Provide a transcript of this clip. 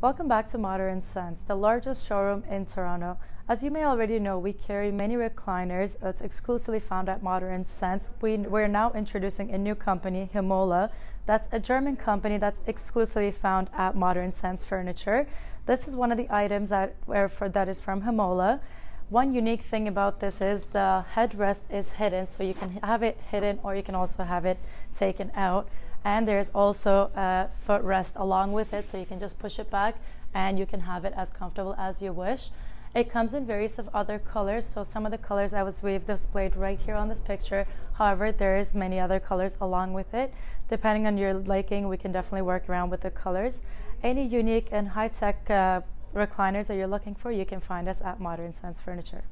Welcome back to Modern Sense, the largest showroom in Toronto. As you may already know, we carry many recliners that's exclusively found at Modern Sense. We're now introducing a new company, Himola. That's a German company that's exclusively found at Modern Sense Furniture. This is one of the items that is from Himola. One unique thing about this is the headrest is hidden, so you can have it hidden or you can also have it taken out. And there's also a footrest along with it, so you can just push it back and you can have it as comfortable as you wish. It comes in various of other colors, so some of the colors we've displayed right here on this picture. However, there is many other colors along with it. Depending on your liking, we can definitely work around with the colors. Any unique and high-tech recliners that you're looking for, you can find us at Modern Sense Furniture.